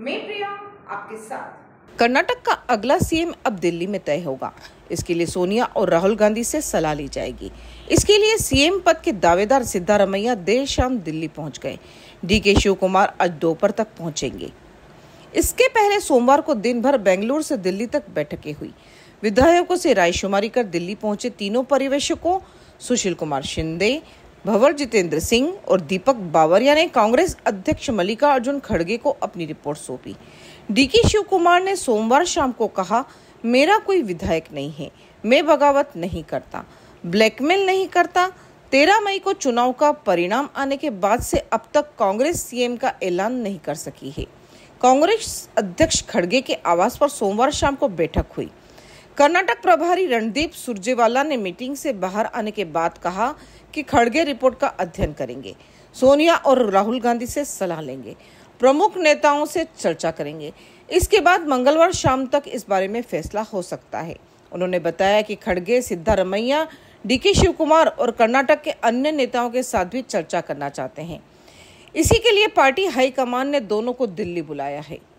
मैं प्रिया आपके साथ। कर्नाटक का अगला सीएम अब दिल्ली में तय होगा। इसके लिए सोनिया और राहुल गांधी से सलाह ली जाएगी। इसके लिए सीएम पद के दावेदार सिद्धारमैया देर शाम दिल्ली पहुंच गए। डी के शिवकुमार आज दोपहर तक पहुंचेंगे। इसके पहले सोमवार को दिन भर बेंगलुरु से दिल्ली तक बैठकें हुई। विधायकों से रायशुमारी कर दिल्ली पहुंचे तीनों पर्यवेक्षकों सुशील कुमार शिंदे, भवर जितेंद्र सिंह और दीपक बावरिया ने कांग्रेस अध्यक्ष मल्लिकार्जुन खड़गे को अपनी रिपोर्ट सौंपी। डी के शिवकुमार ने सोमवार शाम को कहा, मेरा कोई विधायक नहीं है, मैं बगावत नहीं करता, ब्लैकमेल नहीं करता। 13 मई को चुनाव का परिणाम आने के बाद से अब तक कांग्रेस सीएम का ऐलान नहीं कर सकी है। कांग्रेस अध्यक्ष खड़गे के आवास पर सोमवार शाम को बैठक हुई। कर्नाटक प्रभारी रणदीप सुरजेवाला ने मीटिंग से बाहर आने के बाद कहा कि खड़गे रिपोर्ट का अध्ययन करेंगे, सोनिया और राहुल गांधी से सलाह लेंगे, प्रमुख नेताओं से चर्चा करेंगे। इसके बाद मंगलवार शाम तक इस बारे में फैसला हो सकता है। उन्होंने बताया कि खड़गे, सिद्धारमैया, डी के शिवकुमार और कर्नाटक के अन्य नेताओं के साथ भी चर्चा करना चाहते हैं। इसी के लिए पार्टी हाईकमान ने दोनों को दिल्ली बुलाया है।